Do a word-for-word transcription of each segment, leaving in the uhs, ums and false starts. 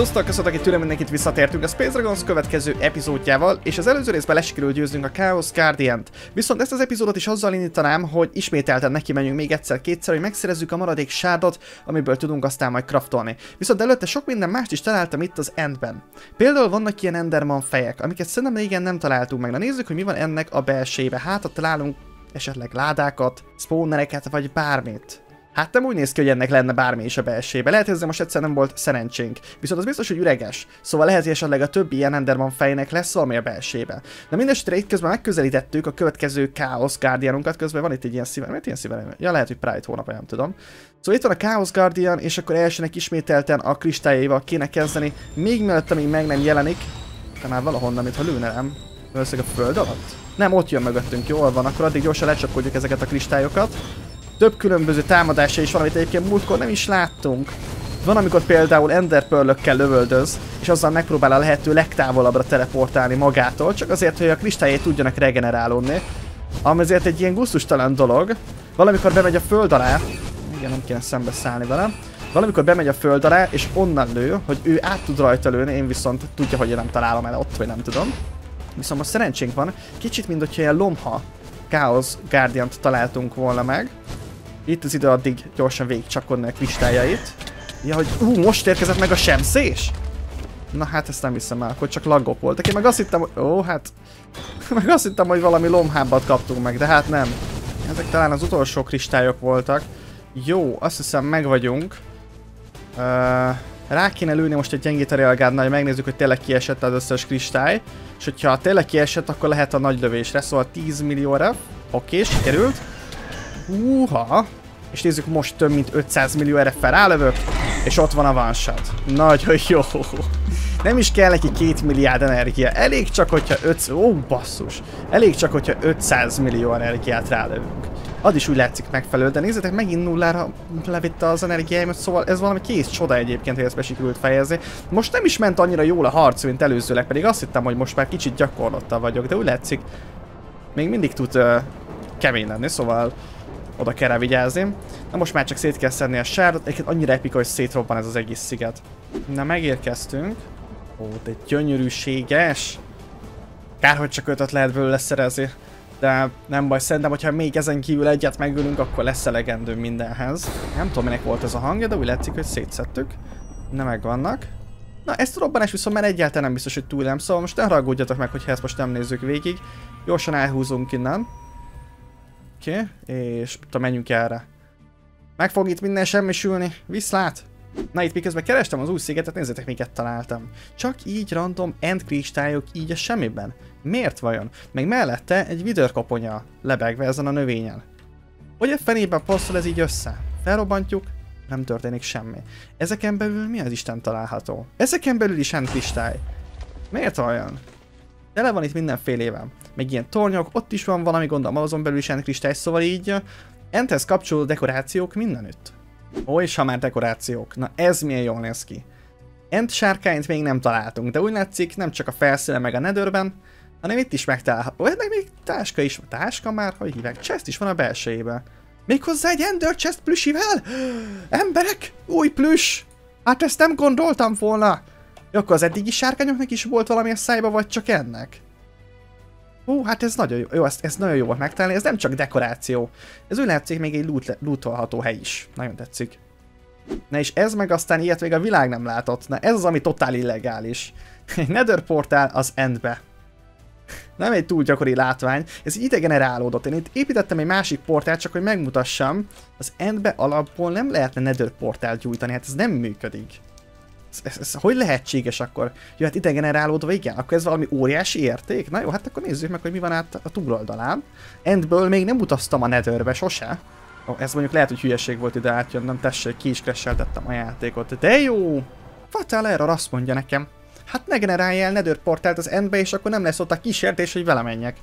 Azóztal köszönök egy tőlem mindenkit, visszatértünk a Space Dragons következő epizódjával, és az előző részben lesikerült győznünk a Chaos Guardiant. Viszont ezt az epizódot is azzal indítanám, hogy ismételten neki menjünk még egyszer-kétszer, hogy megszerezzük a maradék sárdot, amiből tudunk aztán majd craftolni. Viszont előtte sok minden mást is találtam itt az Endben. Például vannak ilyen Enderman fejek, amiket szerintem régen nem találtunk meg. Na nézzük, hogy mi van ennek a belsébe. Hát, ha találunk esetleg ládákat, spawnereket vagy bármit. Hát nem úgy néz ki, hogy ennek lenne bármi is a belsébe. Lehet, hogy ez most egyszer nem volt szerencsénk. Viszont az biztos, hogy üreges. Szóval lehet, hogy esetleg a többi ilyen Enderman fejnek lesz valami a belsébe. De mindesetre itt közben megközelítettük a következő Chaos Guardianunkat. Közben van itt egy ilyen szívelem. Miért ilyen szívelem? Ja, lehet, hogy Pride hónapja, nem tudom. Szóval itt van a Chaos Guardian, és akkor elsőnek ismételten a kristályaival kéne kezdeni. Még mielőtt, amíg meg nem jelenik. De már valahonnan, mintha lőne, nem? Valószínűleg a föld alatt? Nem, ott jön mögöttünk, jól van. Akkor addig gyorsan lecsapkodjuk ezeket a kristályokat. Több különböző támadása is van, amit egyébként múltkor nem is láttunk. Van, amikor például Ender Pearl-ökkel lövöldöz, és azzal megpróbál a lehető legtávolabbra teleportálni magától, csak azért, hogy a kristályai tudjanak regenerálódni. Ami azért egy ilyen gusztustalan dolog. Valamikor bemegy a föld alá, igen, nem kéne szembeszállni vele. Valamikor bemegy a föld alá, és onnan lő, hogy ő át tud rajta lőni, én viszont tudja, hogy én nem találom el ott, vagy nem tudom. Viszont most szerencsénk van, kicsit mint hogyha ilyen lomha Chaos Guardiant találtunk volna meg. Itt az idő addig gyorsan végigcsakodni a kristályait. Ja, hogy ú, most érkezett meg a sebzés? Na hát ezt nem hiszem el, akkor csak laggok voltak. Én meg azt hittem, hogy... Ó, hát... meg azt hittem, hogy valami lomhábbat kaptunk meg, de hát nem. Ezek talán az utolsó kristályok voltak. Jó, azt hiszem meg vagyunk. Uh, rá kéne lőni most egy gyengét a reagádnál, hogy megnézzük, hogy tényleg kiesett az összes kristály. És hogyha tényleg kiesett, akkor lehet a nagy lövésre, szóval tíz millióra. Oké, sikerült. Húha! És nézzük, most több mint ötszáz millió erre felrálövök, és ott van a one shot. Nagyon jó! Nem is kell neki két milliárd energia, elég csak, hogyha öt... Ó, basszus! Elég csak, hogyha ötszáz millió energiát rálövünk. Az is úgy látszik megfelelő, de nézzétek, megint nullára levitte az energiáimat, szóval ez valami kész csoda egyébként, hogy ezt be sikerült fejezni. Most nem is ment annyira jól a harc, mint előzőleg, pedig azt hittem, hogy most már kicsit gyakorlottabb vagyok, de úgy látszik, még mindig tud uh, kemény lenni, szóval... Oda kell rá vigyázni. Na most már csak szét kell szedni a sárdot. Egyébként annyira epika, hogy szétrobban ez az egész sziget. Na megérkeztünk. Ó, de gyönyörűséges. Kár, hogy csak ötöt lehet belőle szerezni. De nem baj, szerintem, hogyha még ezen kívül egyet megölünk, akkor lesz elegendő mindenhez. Nem tudom, minek volt ez a hangja, de úgy látszik, hogy szétszedtük. Na megvannak. Na ezt a robbanás viszont már egyáltalán nem biztos, hogy túl nem, szóval most ne haragudjatok meg, hogyha ezt most nem nézzük végig. Gyorsan elhúzunk innen. Oké, okay, és tudom, menjünk erre. Meg fog itt minden semmisülni, viszlát! Na itt miközben kerestem az új szigetet, nézzétek, miket találtam. Csak így random end kristályok így a semmiben. Miért vajon? Meg mellette egy vidőrkoponya lebegve ezen a növényen. Hogy a fenében passzol ez így össze? Felrobbantjuk, nem történik semmi. Ezeken belül mi az isten található? Ezeken belül is end kristály. Miért vajon? Tele van itt mindenfélével. Meg ilyen tornyok, ott is van valami, gondolom azon belül is kristály, szóval így endhez kapcsolódó dekorációk mindenütt. Ó, és ha már dekorációk, na ez milyen jól néz ki. End sárkányt még nem találtunk, de úgy látszik, nem csak a felszínen meg a Netherben, hanem itt is megtalálható. Ennek még táska is van, táska már, hogy hívják, chest is van a belsejében. Méghozzá egy Ender chest plüsivel? Emberek, új plüss! Hát ezt nem gondoltam volna! Ja, akkor az eddigi sárkányoknak is volt valami a szájba, vagy csak ennek? Hú, hát ez nagyon jó, jó ez, ez nagyon jó volt megtalálni, ez nem csak dekoráció. Ez úgy látszik, még egy lootolható hely is. Nagyon tetszik. Na és ez meg aztán ilyet még a világ nem látott. Na ez az, ami totál illegális. Egy Nether portál az Endbe. Nem egy túl gyakori látvány, ez így ide generálódott. Én itt építettem egy másik portált, csak hogy megmutassam. Az Endbe alapból nem lehetne Nether portált gyújtani, hát ez nem működik. Ez, ez, ez hogy lehetséges akkor? Jó, hát ide generálódva, igen, akkor ez valami óriási érték? Na jó, hát akkor nézzük meg, hogy mi van át a túloldalán. Endből még nem utaztam a Netherbe, sose. Ó, ez mondjuk lehet, hogy hülyeség volt ide átjönnöm, tessék, ki is crash-eltettem a játékot. De jó! Fatál erről azt mondja nekem. Hát ne generálj el Nether portált az Endbe, és akkor nem lesz ott a kísértés, hogy vele menjek.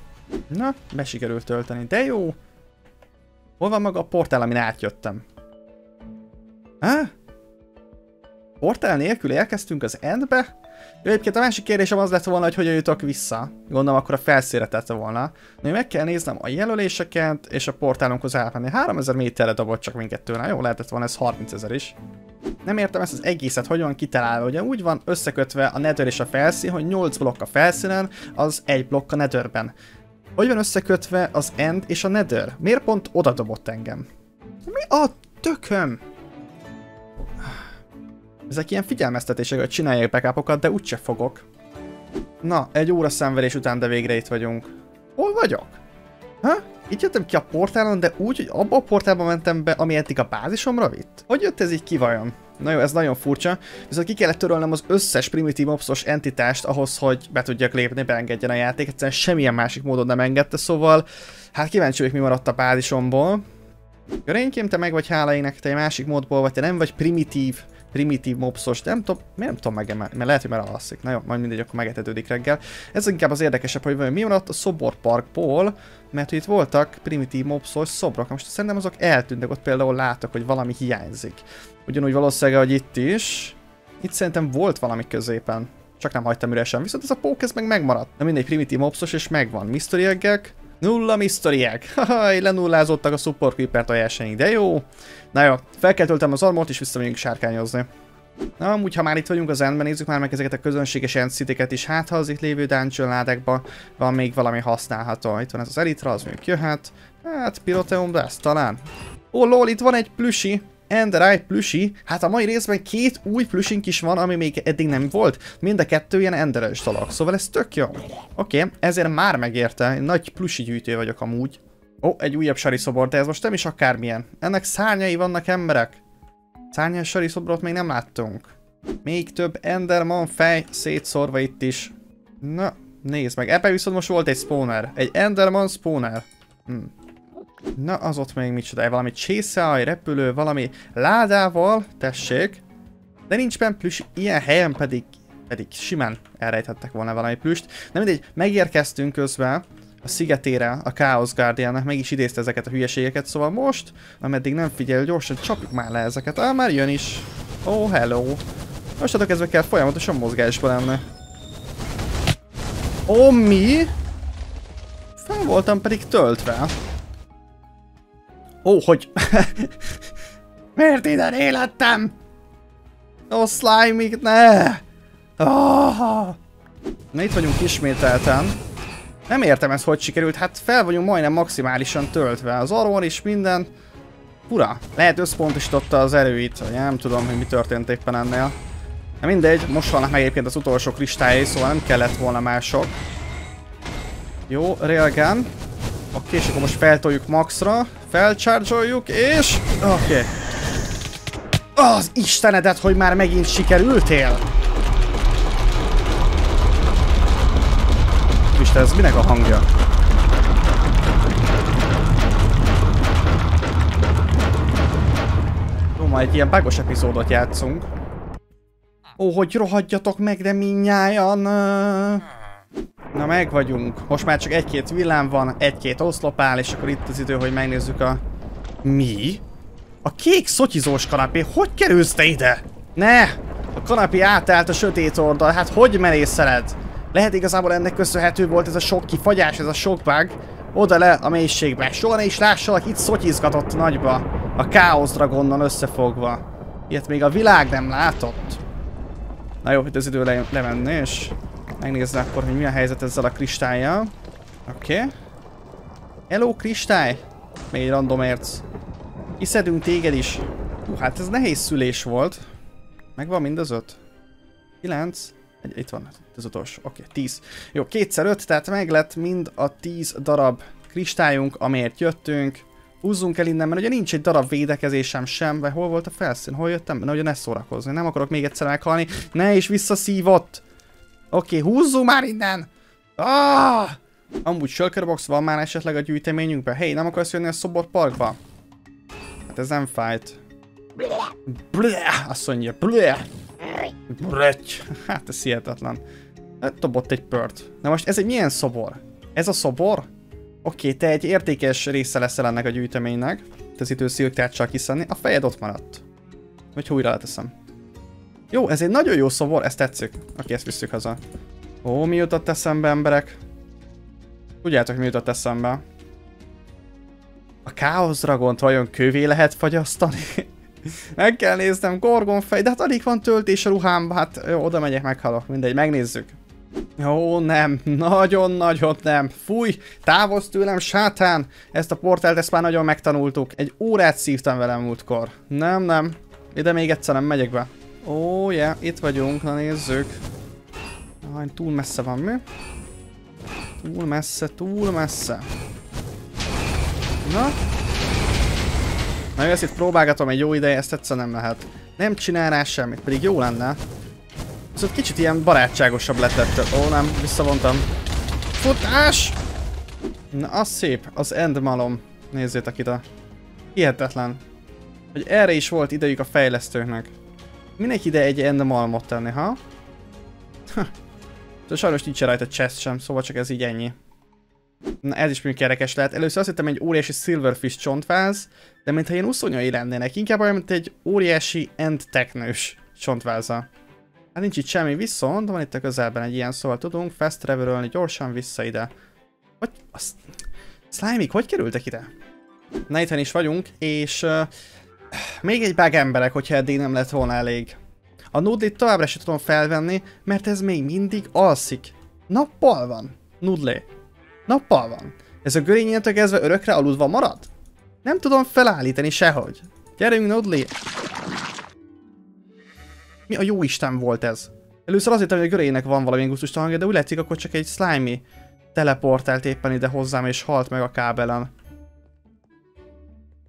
Na, be sikerült tölteni, de jó! Hol van maga a portál, amin átjöttem? Há? Portál nélkül elkezdtünk az Endbe? Jó, egyébként a másik kérdésem az lett volna, hogy hogyan jutok vissza. Gondolom akkor a felszínre tette volna. Na, meg kell néznem a jelöléseket és a portálunkhoz elmenni. háromezer méterre dobott csak minket tőle. Jó, lehetett volna ez harmincezer is. Nem értem ezt az egészet, hogy van kitalálva. Ugye úgy van összekötve a Nether és a felszín, hogy nyolc blokk a felszínen, az egy blokk a Netherben. Hogy van összekötve az End és a Nether? Miért pont oda dobott engem? Mi a tököm? Ezek ilyen figyelmeztetések, hogy csináljak backupokat, de úgyse fogok. Na, egy óra szenvedés után, de végre itt vagyunk. Hol vagyok? Ha? Így jöttem ki a portálon, de úgy, hogy abba a portálba mentem be, ami eddig a bázisomra vitt? Hogy jött ez így ki vajon? Na jó, ez nagyon furcsa, viszont ki kellett törölnem az összes primitív mobszos entitást ahhoz, hogy be tudjak lépni, beengedjen a játék, egyszerűen semmilyen másik módon nem engedte, szóval hát kíváncsi vagyok, mi maradt a bázisomból. Görénykém, te meg vagy hála ének, te egy másik módból vagy, te nem vagy primitív, primitív mobszos, de nem tudom, miért nem tudom megemelni, mert lehet, hogy már alszik. Na jó, majd mindegy, akkor megetetődik reggel. Ez inkább az érdekesebb, hogy mi maradt a szoborparkból, mert hogy itt voltak primitív mobszos szobrok, most szerintem azok eltűntek, ott például látok, hogy valami hiányzik. Ugyanúgy valószínűleg, hogy itt is. Itt szerintem volt valami középen. Csak nem hagytam üresen. Viszont ez a pók, ez meg megmaradt. Na mindegy, primitív mobszos, és megvan. Mystery eggek. Nulla mystery egg. Haj, lenullázottak a support creeper tojásaink, de jó. Na jó, felkeltöltem az armort, és visszamegyünk sárkányozni. Na, amúgy, ha már itt vagyunk az Endben, nézzük már meg ezeket a közönséges endcity-ket is. Hát, ha az itt lévő dungeon ládákban van még valami használható. Itt van ez az elitra, az még jöhet. Hát, piroteum, de ez talán. Ó, lol, itt van egy plüsi. Enderáj plüsi, hát a mai részben két új plüsink is van, ami még eddig nem volt. Mind a kettő ilyen enderes dolog, szóval ez tök jó. Oké, okay, ezért már megérte, én nagy plüsi gyűjtő vagyok amúgy. Ó, oh, egy újabb sari szobor, de ez most nem is akármilyen. Ennek szárnyai vannak, emberek. Szárnyas sari szobrot még nem láttunk. Még több enderman fej szétszórva itt is. Na, nézd meg, ebben viszont most volt egy spawner. Egy enderman spawner. Hm. Na, az ott még micsoda, valami csészealj, repülő, valami ládával, tessék. De nincs benne plüss, ilyen helyen pedig, pedig simán elrejthettek volna valami plüst. Na mindegy, megérkeztünk közben a szigetére, a Chaos Guardiannak, meg is idézte ezeket a hülyeségeket, szóval most, ameddig nem figyel, gyorsan csapjuk már le ezeket. Á, már jön is. Oh, hello. Mostantól kezdve kell folyamatosan mozgásba lenne. Ó, oh, mi? Fel voltam pedig töltve. Ó, oh, hogy... Miért ide élettem? No slime-ig, ne! Oh. Na itt vagyunk ismételten. Nem értem ez, hogy sikerült. Hát fel vagyunk majdnem maximálisan töltve. Az arról is minden... Fura. Lehet összpontosította az erőit. Nem tudom, hogy mi történt éppen ennél. Na mindegy, most vannak meg egyébként az utolsó kristályai, szóval nem kellett volna mások. Jó, railgun. Oké, és akkor most feltoljuk maxra, felcharge-oljuk, és... Oké. Okay. Az istenedet, hogy már megint sikerültél! Isten, ez minek a hangja? Jó, ma egy ilyen bugos epizódot játszunk. Ó, hogy rohadjatok meg, de mindnyájan... Na, meg vagyunk. Most már csak egy-két villám van, egy-két oszlopál, és akkor itt az idő, hogy megnézzük a... Mi? A kék szotyizós kanapé? Hogy kerülsz te ide? Ne! A kanapé átállt a sötét oldal, hát hogy merészeled? Lehet igazából ennek köszönhető volt ez a sok kifagyás, ez a sok bug. Oda le a mélységbe. Soha ne is lássalak, itt szotyizgatott nagyba. A Chaos Dragonnal összefogva. Ilyet még a világ nem látott. Na jó, itt az idő le lemenni, és... Megnézni akkor, hogy mi a helyzet ezzel a kristályjal. Oké. Okay. Hello, kristály! Még random érc. Iszedünk téged is. Hú, hát ez nehéz szülés volt. Megvan mind az öt? kilenc. Egy, itt van, ez utolsó. Oké, okay, tíz. Jó, kétszer öt, tehát meg lett mind a tíz darab kristályunk, amért jöttünk. Húzzunk el innen, mert ugye nincs egy darab védekezésem sem. Vagy hol volt a felszín? Hol jöttem? Na ugye ne szórakozni, nem akarok még egyszer meghalni. Ne is visszaszívott! Oké, okay, húzzunk már innen! Ah! Amúgy Shulker Box van már esetleg a gyűjteményünkben? Hé, hey, nem akarsz jönni a szobor parkba? Hát ez nem fájt. Bleh! Azt mondja, bleh! Bröty! Hát ez hihetetlen. Dobott egy pört. Na most ez egy milyen szobor? Ez a szobor? Oké, okay, te egy értékes része leszel ennek a gyűjteménynek. Te az időszilktát csak hiszenni. A fejed ott maradt. Vagy újra leteszem. Jó, ez egy nagyon jó szobor, ezt tetszik. Aki ezt visszük haza. Ó, mi jutott eszembe, emberek? Tudjátok, mi jutott eszembe? A Chaos Dragont vajon kövé lehet fagyasztani? Meg kell néznem, gorgonfej, de hát alig van töltés a ruhám, hát jó, oda megyek, meghalok, mindegy, megnézzük. Ó, nem, nagyon-nagyon nem. Fúj, távozz tőlem, sátán! Ezt a portált, ezt már nagyon megtanultuk. Egy órát szívtam velem múltkor. Nem, nem, ide még egyszer nem megyek be. Ó, yeah, itt vagyunk, na nézzük. Hány, túl messze van, mi? Túl messze, túl messze. Na? Na jó, ezt itt próbálgatom egy jó ideje, ezt egyszer nem lehet. Nem csinál rá semmit, pedig jó lenne. Szóval kicsit ilyen barátságosabb lett ettől. Ó, nem, visszavontam. Futás! Na, az szép, az end malom. Nézzétek ide. Hihetetlen. Hogy erre is volt idejük a fejlesztőknek. Minek ide egy end malmot tenni, ha? Ha. Szóval sajnos nincs rajta chest sem, szóval csak ez így ennyi. Na ez is mondjuk kerekes lehet. Először azt hittem egy óriási silverfish csontváz, de mintha ilyen uszonyai lennének. Inkább olyan, mint egy óriási end teknős csontváza. Hát nincs itt semmi, viszont van itt a közelben egy ilyen, szóval tudunk fast travelölni gyorsan vissza ide. Hogy? Azt... Slime-ik, hogy kerültek ide? Na itthon is vagyunk, és... Uh, még egy bug emberek, hogyha eddig nem lett volna elég. A nudlit továbbra sem tudom felvenni, mert ez még mindig alszik. Nappal van, nudlé. Nappal van. Ez a görényétől kezdve örökre aludva marad? Nem tudom felállítani sehogy. Gyerünk, nudli! Mi a jó isten volt ez? Először azt hittem, hogy a görénynek van valami gusztustalan hangja, de úgy látszik, akkor csak egy slime-i teleportált éppen ide hozzám, és halt meg a kábelen.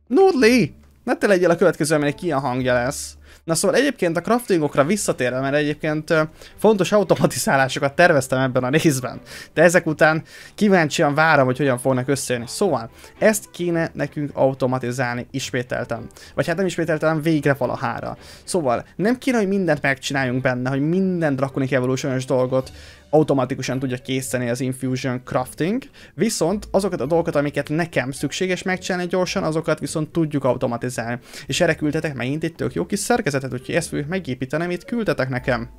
Nudli! Ne te legyél a következő, aminek ilyen hangja lesz. Na szóval egyébként a craftingokra visszatérve, mert egyébként fontos automatizálásokat terveztem ebben a részben. De ezek után kíváncsian várom, hogy hogyan fognak összejönni. Szóval ezt kéne nekünk automatizálni ismételten. Vagy hát nem ismételten, végre valahára. Szóval nem kéne, hogy mindent megcsináljunk benne, hogy minden Draconic Evolution-os dolgot automatikusan tudja készíteni az Infusion Crafting, viszont azokat a dolgokat, amiket nekem szükséges megcsinálni gyorsan, azokat viszont tudjuk automatizálni. És erre küldtetek megint egy tök jó kis szerkezetet, úgyhogy ezt fogjuk megépítenem, itt küldtetek nekem.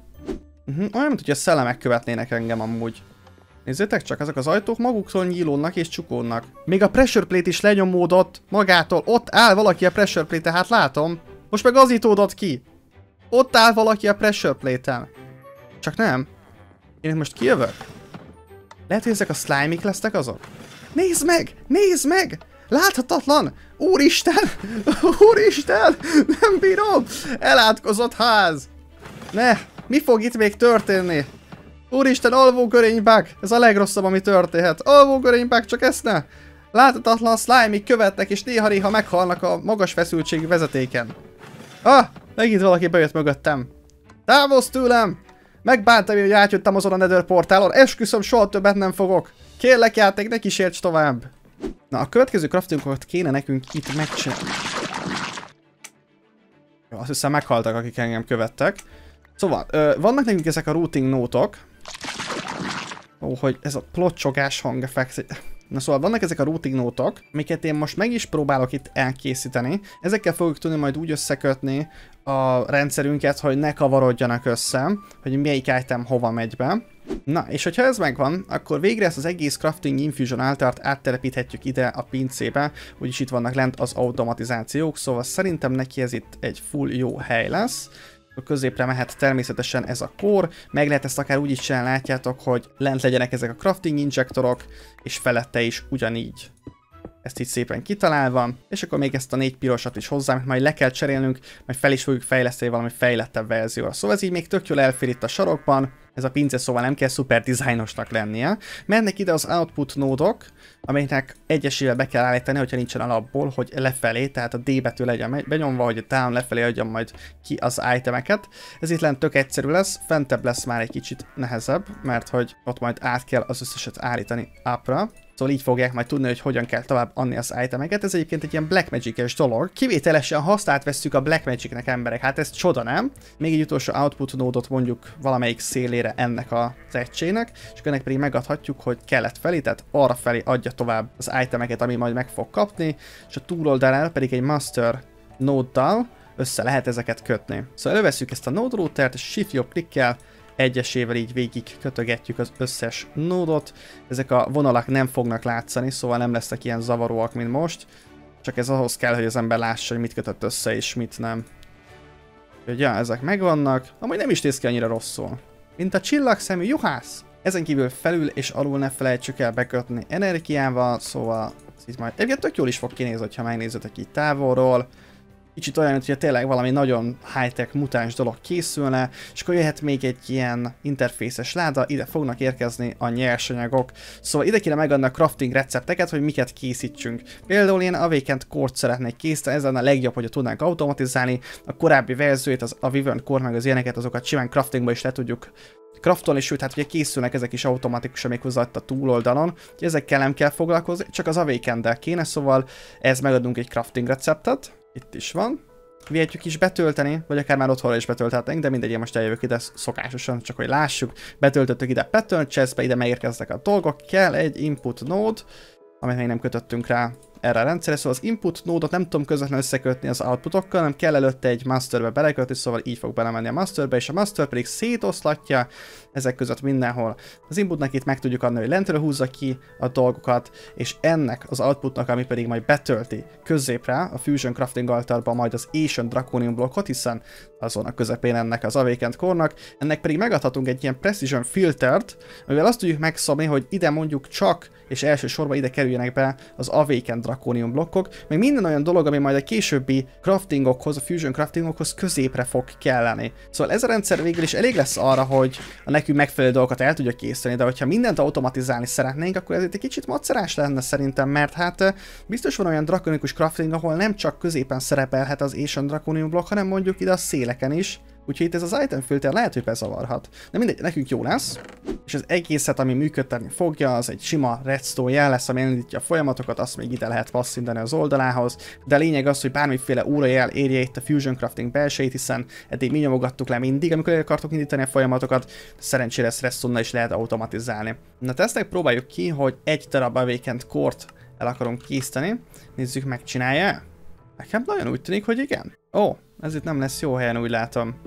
Uh-huh, olyan, mint hogy a szellemek követnének engem amúgy. Nézzétek csak, ezek az ajtók maguktól nyílódnak és csukódnak. Még a pressure plate is lenyomódott magától, ott áll valaki a pressure plate-en, hát látom. Most meg gazítódott ki. Ott áll valaki a pressure plate-en. Csak nem. Én most kijövök? Lehet, hogy ezek a slime-ik lesznek azok? Nézd meg! Nézd meg! Láthatatlan! Úristen! Úristen! Nem bírom! Elátkozott ház! Ne! Mi fog itt még történni? Úristen, alvógörénybák! Ez a legrosszabb, ami történhet. Alvógörénybák, csak ezt ne! Láthatatlan slime-ik követnek, és néha-néha meghalnak a magas feszültségű vezetéken. Ah! Megint valaki bejött mögöttem. Távozz tőlem! Megbántam, hogy átjöttem azon a Nether portálon, esküszöm, soha többet nem fogok. Kérlek játék, ne kísérts tovább. Na, a következő craftingokat kéne nekünk itt megcsinálni. Jó, azt hiszem meghaltak, akik engem követtek. Szóval, ö, vannak nekünk ezek a routing nótok. Ó, hogy ez a plocsogás hang fekszik. Na szóval vannak ezek a routing nótok, amiket én most meg is próbálok itt elkészíteni. Ezekkel fogjuk tudni majd úgy összekötni a rendszerünket, hogy ne kavarodjanak össze, hogy melyik item hova megy be. Na, és hogyha ez megvan, akkor végre ezt az egész crafting infusion altart áttelepíthetjük ide a pincébe, úgyis itt vannak lent az automatizációk, szóval szerintem neki ez itt egy full jó hely lesz. A középre mehet természetesen ez a kor, meg lehet ezt akár úgy is csinálni, látjátok, hogy lent legyenek ezek a crafting injektorok, és felette is ugyanígy. Ezt így szépen kitalálva, és akkor még ezt a négy pirosat is hozzá, amit majd le kell cserélnünk, majd fel is fogjuk fejleszteni valami fejlettebb verzióra. Szóval ez így még tök jól elfér itt a sarokban, ez a pince, szóval nem kell szuper dizájnosnak lennie. Mennek ide az output nódok, amiknek egyesével be kell állítani, hogyha nincsen alapból, hogy lefelé, tehát a D betű legyen benyomva, hogy a down lefelé adjam majd ki az itemeket. Ez itt lent tök egyszerű lesz, fentebb lesz már egy kicsit nehezebb, mert hogy ott majd át kell az összeset állítani upra. Szóval így fogják majd tudni, hogy hogyan kell tovább adni az itemeket. Ez egyébként egy ilyen blackmagic-es dolog. Kivételesen hasznát vesszük a blackmagicnek emberek. Hát ez csoda, nem? Még egy utolsó output nódot mondjuk valamelyik szélére ennek az egységnek, és ennek pedig megadhatjuk, hogy kelet felé, tehát arra felé adja tovább az itemeket, ami majd meg fog kapni, és a túloldalára pedig egy master nóddal össze lehet ezeket kötni. Szóval előveszük ezt a node routert, és shift jobb klikkel egyesével így végig kötögetjük az összes nódot. Ezek a vonalak nem fognak látszani, szóval nem lesznek ilyen zavaróak, mint most. Csak ez ahhoz kell, hogy az ember lássa, hogy mit kötött össze és mit nem. Úgyhogy ja, ezek megvannak. Amúgy nem is néz ki annyira rosszul. Mint a csillagszemű juhász. Ezen kívül felül és alul ne felejtsük el bekötni energiával, szóval itt majd egyébként tök jól is fog kinézni, ha megnézzetek így távolról. Kicsit olyan, hogy tényleg valami nagyon high-tech mutáns dolog készülne, és akkor jöhet még egy ilyen interfészes láda, ide fognak érkezni a nyersanyagok. Szóval ide kéne megadni a crafting recepteket, hogy miket készítsünk. Például én Awakened Core-t szeretnék készíteni, ez lenne a legjobb, hogyha tudnánk automatizálni. A korábbi verzióit, az Awakened Core meg az ilyeneket, azokat simán craftingba is le tudjuk craftolni, sőt, hát ugye készülnek ezek is automatikusan méghozzá a túloldalon, hogy ezekkel nem kell foglalkozni, csak az Awakened-del kéne, szóval ez megadunk egy crafting receptet. Itt is van. Vihetjük is betölteni, vagy akár már otthonra is betölthetnénk, de mindegy, én most eljövök ide szokásosan, csak hogy lássuk. Betöltöttük ide Pattern Chestbe, ide megérkeznek a dolgok. Kell egy Input Node, amit még nem kötöttünk rá erre a rendszerre. Szóval az Input Node-ot nem tudom közvetlenül összekötni az outputokkal, hanem kell előtte egy Masterbe belekötni, szóval így fog belemenni a Masterbe, és a Master pedig szétoszlatja ezek között mindenhol. Az Inputnak itt meg tudjuk adni, hogy lentről húzza ki a dolgokat, és ennek az Outputnak, ami pedig majd betölti középre a Fusion Crafting Altarba majd az Ancient Draconium blokkot, hiszen azon a közepén ennek az Awakened Core-nak, ennek pedig megadhatunk egy ilyen Precision Filtert, amivel azt tudjuk megszabni, hogy ide mondjuk csak és elsősorban ide kerüljenek be az Awakened Draconium blokkok, meg minden olyan dolog, ami majd a későbbi craftingokhoz, a Fusion craftingokhoz középre fog kelleni. Szóval ez a rendszer végül is elég lesz arra, hogy a nekünk megfelelő dolgokat el tudja készíteni, de hogyha mindent automatizálni szeretnénk, akkor ez itt egy kicsit macerás lenne szerintem, mert hát biztos van olyan drakonikus crafting, ahol nem csak középen szerepelhet az Ancient Draconium blokk, hanem mondjuk ide a széleken is. Úgyhogy itt ez az item filter lehet, hogy bezavarhat. De mindegy, nekünk jó lesz. És az egészet, ami működtetni fogja, az egy sima redstone jel lesz, ami elindítja a folyamatokat, azt még ide lehet passzintani az oldalához. De a lényeg az, hogy bármiféle órajel érje itt a Fusion Crafting belsejét, hiszen eddig mi nyomogattuk le mindig, amikor el akartok indítani a folyamatokat, szerencsére ezt redstone-nal is lehet automatizálni. Na tesznek próbáljuk ki, hogy egy darab Awakened Core-t el akarunk készíteni. Nézzük, megcsinálja. Nekem nagyon úgy tűnik, hogy igen. Ó, ez itt nem lesz jó helyen, úgy látom.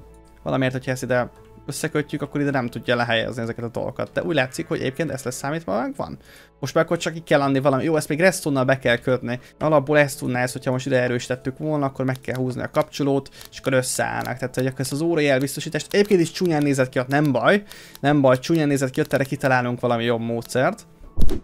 Valamiért, hogyha ezt ide összekötjük, akkor ide nem tudja lehelyezni ezeket a dolgokat. De úgy látszik, hogy egyébként ezt lesz számítva, van. Most már akkor csak ki kell adni valami. Jó, ezt még redstone-nal be kell kötni. Alapból ezt tudná ez, hogyha most ide erősítettük volna, akkor meg kell húzni a kapcsolót, és akkor összeállnak. Tehát, hogy ezt az órajel biztosítást egyébként is csúnyán nézett ki, ott nem baj. Nem baj, csúnyán nézett ki, ott erre kitalálunk valami jobb módszert.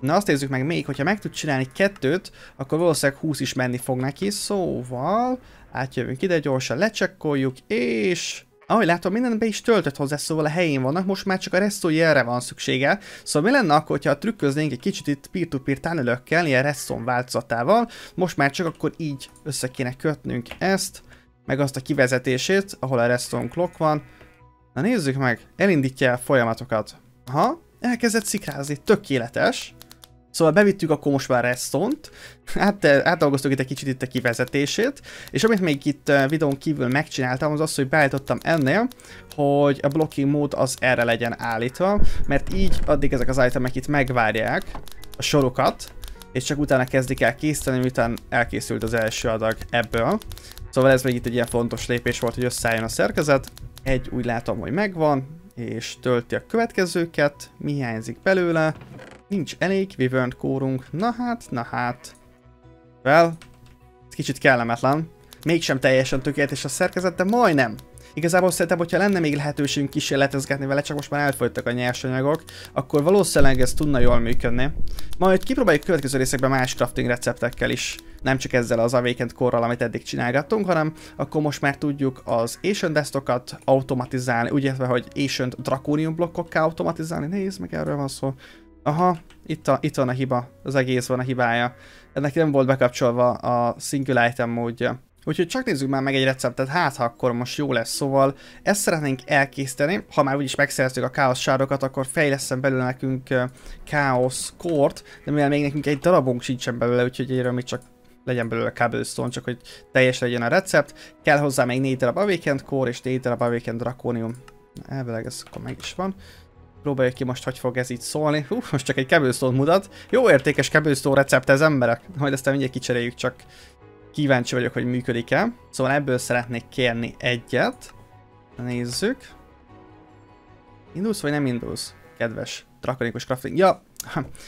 Na azt nézzük meg még, hogyha meg tud csinálni kettőt, akkor valószínűleg húsz is menni fog neki. Szóval átjövünk ide, gyorsan lecsekkoljuk, és. Ahogy látom, minden be is töltött hozzá, szóval a helyén vannak, most már csak a redstone jelre van szüksége. Szóval mi lenne akkor, ha trükköznénk egy kicsit itt peer-to-peer tánölökkel, ilyen redstone változatával, most már csak akkor így össze kéne kötnünk ezt, meg azt a kivezetését, ahol a redstone clock van. Na nézzük meg, elindítja a folyamatokat. Aha, elkezdett szikrázni, tökéletes. Szóval bevittük akkor most már redstone-t, át, átdolgoztuk itt egy kicsit itt a kivezetését, és amit még itt videón kívül megcsináltam, az az, hogy beállítottam ennél, hogy a blocking mód az erre legyen állítva, mert így addig ezek az itemek itt megvárják a sorukat, és csak utána kezdik el készíteni, miután elkészült az első adag ebből. Szóval ez még itt egy ilyen fontos lépés volt, hogy összeálljon a szerkezet. Egy úgy látom, hogy megvan, és tölti a következőket, mi hiányzik belőle. Nincs elég Wyvern kórunk. Na hát, na hát. Well, ez kicsit kellemetlen. Mégsem teljesen tökéletes a szerkezet, de majdnem. Igazából szerintem, hogyha lenne még lehetőségünk kísérletezgetni vele, csak most már elfogytak a nyersanyagok, akkor valószínűleg ez tudna jól működni. Majd kipróbáljuk következő részekben más crafting receptekkel is. Nem csak ezzel az Awakened Core-ral, amit eddig csinálgattunk, hanem akkor most már tudjuk az Ancient Destokat automatizálni, úgy értve, hogy Ancient Draconium blokkokká automatizálni. Nézd meg, erről van szó. Aha, itt, a, itt van a hiba, az egész van a hibája. Ennek nem volt bekapcsolva a single item módja. Úgyhogy csak nézzük már meg egy receptet, hát ha akkor most jó lesz, szóval ezt szeretnénk elkészíteni. Ha már úgyis megszereztük a Chaos sárokat, akkor fejleszem belőle nekünk Chaos Core-t, de mivel még nekünk egy darabunk sincsen belőle, úgyhogy erről még csak legyen belőle cobblestone, csak hogy teljes legyen a recept. Kell hozzá még négy darab Awakened Core és négy darab Awakened Draconium. Elvileg ez akkor meg is van. Próbáljuk ki most, hogy fog ez így szólni. Hú, most csak egy cobblestone-t mutat. Jó értékes cobblestone recept ez, emberek. Majd aztán mindjárt kicseréljük, csak kíváncsi vagyok, hogy működik-e. Szóval ebből szeretnék kérni egyet. Nézzük. Indulsz vagy nem indulsz? Kedves drakonikus crafting. Ja,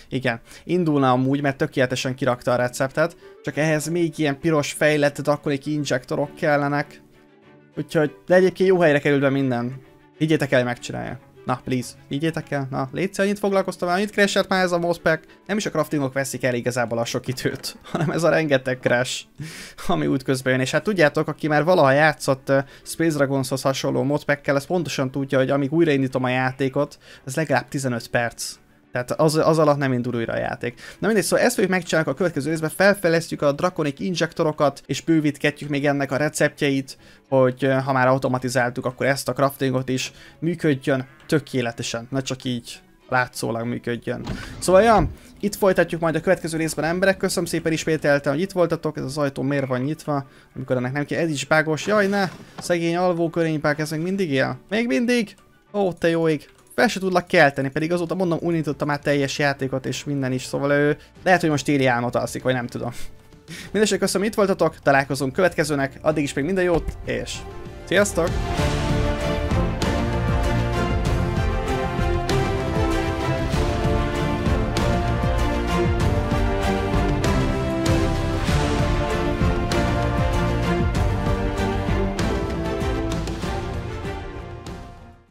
igen, indulna amúgy, mert tökéletesen kirakta a receptet, csak ehhez még ilyen piros fejlett Draconic injectorok kellenek. Úgyhogy, de egyébként jó helyre kerül be minden. Higgyétek el, hogy megcsinálja. Na, please, higgyétek el. Na, létsz, annyit foglalkoztam, annyit crashet már ez a mospec. Nem is a craftingok veszik el igazából a sok időt, hanem ez a rengeteg crash, ami út közben jön. És hát tudjátok, aki már valaha játszott Space Dragonshoz hasonló mospeckel, ez pontosan tudja, hogy amíg újraindítom a játékot, ez legalább tizenöt perc. Tehát az, az alatt nem indul újra a játék. Na mindegy, szóval ezt fogjuk megcsinálni a következő részben, felfejlesztjük a Draconic injektorokat, és bővítgetjük még ennek a receptjeit, hogy ha már automatizáltuk, akkor ezt a craftingot is működjön tökéletesen, ne csak így látszólag működjön. Szóval ja, itt folytatjuk majd a következő részben, emberek, köszönöm szépen ismételten, hogy itt voltatok, ez az ajtó miért van nyitva, amikor ennek nem kell, ez is bágos, jaj ne, szegény alvókörénypák, ez még mindig él? Még mindig? Ó, te jó ég. Fel se tudlak kelteni, pedig azóta mondom, unítottam már teljes játékot és minden is, szóval ő lehet, hogy most téli álmot alszik, vagy nem tudom. Mindenesetre köszönöm, itt voltatok, találkozunk következőnek, addig is még minden jót, és sziasztok!